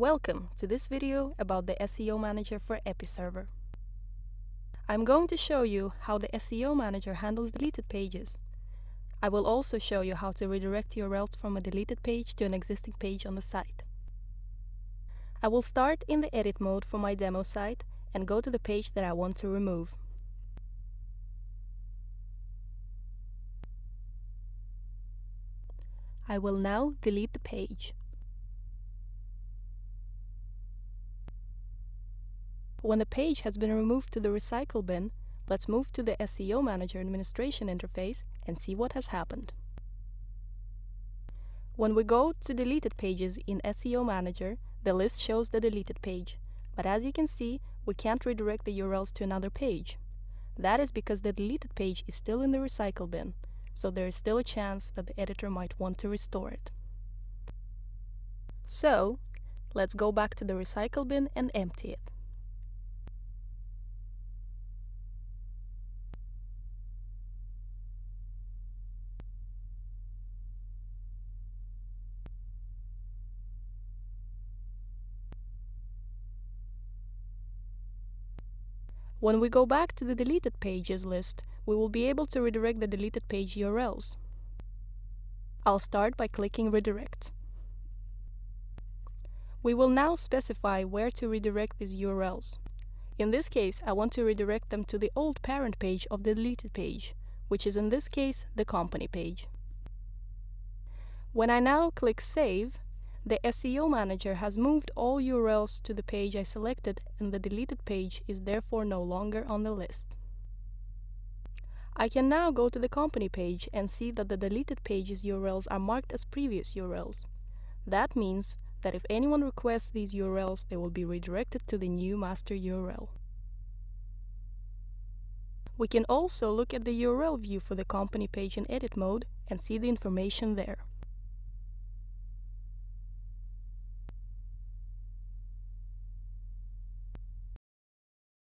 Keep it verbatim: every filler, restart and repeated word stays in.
Welcome to this video about the S E O Manager for EPiServer. I'm going to show you how the S E O Manager handles deleted pages. I will also show you how to redirect U R Ls from a deleted page to an existing page on the site. I will start in the edit mode for my demo site and go to the page that I want to remove. I will now delete the page. When the page has been removed to the recycle bin, let's move to the S E O Manager administration interface and see what has happened. When we go to deleted pages in S E O Manager, the list shows the deleted page, but as you can see, we can't redirect the U R Ls to another page. That is because the deleted page is still in the recycle bin, so there is still a chance that the editor might want to restore it. So, let's go back to the recycle bin and empty it. When we go back to the deleted pages list, we will be able to redirect the deleted page U R Ls. I'll start by clicking Redirect. We will now specify where to redirect these U R Ls. In this case, I want to redirect them to the old parent page of the deleted page, which is in this case the company page. When I now click Save, the S E O Manager has moved all U R Ls to the page I selected, and the deleted page is therefore no longer on the list. I can now go to the company page and see that the deleted page's U R Ls are marked as previous U R Ls. That means that if anyone requests these U R Ls, they will be redirected to the new master U R L. We can also look at the U R L view for the company page in edit mode and see the information there.